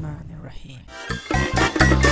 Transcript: Rahman Rahim.